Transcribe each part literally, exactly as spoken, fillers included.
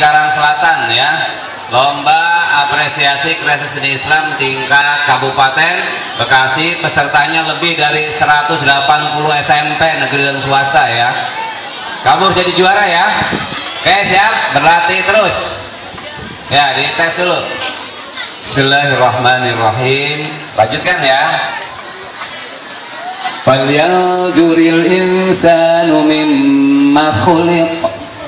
Cikarang Selatan ya, lomba apresiasi kreasi seni Islam tingkat Kabupaten Bekasi, pesertanya lebih dari seratus delapan puluh S M P negeri dan swasta ya. Kamu harus jadi juara ya. Oke, siap, berlatih terus ya, dites dulu. Bismillahirrahmanirrahim, lanjutkan ya. Falyajuril insanu mimma khuliq,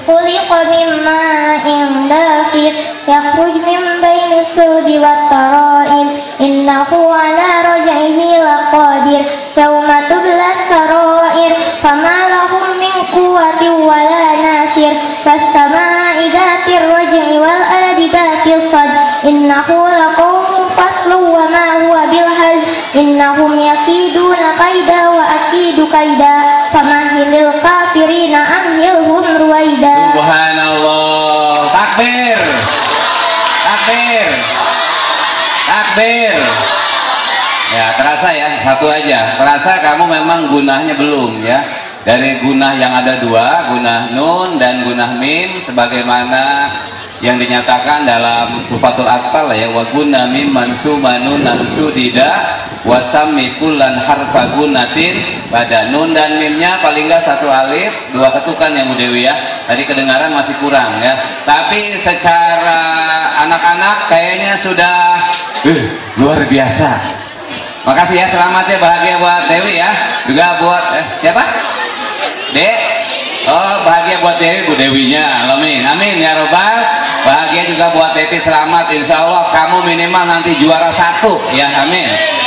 khuliqa mimma indafir, yakhruj min baini sudi wat tara'im, innahu ala raj'ihi laqadir, yauma tublas sarair, fama lahum min quwwatin wala nasir, was-samaa'i dhatir raj'i wal ardi dhatil sad, innahu laqawmun faslun wa ma huwa bil hazl, innahum yakiduna kaida wa akidu kaida, famahilil kafirina amhilhum ruwaida. Subhanallah. Takbir, takbir, takbir. Ya, terasa ya, satu aja. Terasa kamu memang gunahnya belum ya. Dari gunah yang ada dua, gunah nun dan gunah mim, sebagaimana yang dinyatakan dalam Taufatul Athfal ya, wa guna mim mansuma nun nansu dida wa sammi kullan harfa gunatin, pada nun dan mimnya paling enggak satu alif dua ketukan ya Bu Dewi ya, tadi kedengaran masih kurang ya, tapi secara anak-anak kayaknya sudah uh, luar biasa. Makasih ya, selamat ya, bahagia buat Dewi ya, juga buat eh, siapa? Dek? Oh, bahagia buat Dewi, Bu Dewinya, amin, amin ya robbal. Bahagia juga buat Devi, selamat, insya Allah kamu minimal nanti juara satu ya, amin.